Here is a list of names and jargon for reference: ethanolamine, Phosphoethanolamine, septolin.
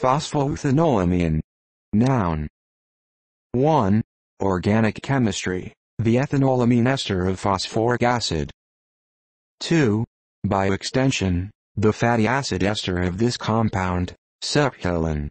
Phosphoethanolamine. Noun. 1. Organic chemistry, the ethanolamine ester of phosphoric acid. 2. By extension, the fatty acid ester of this compound, septolin.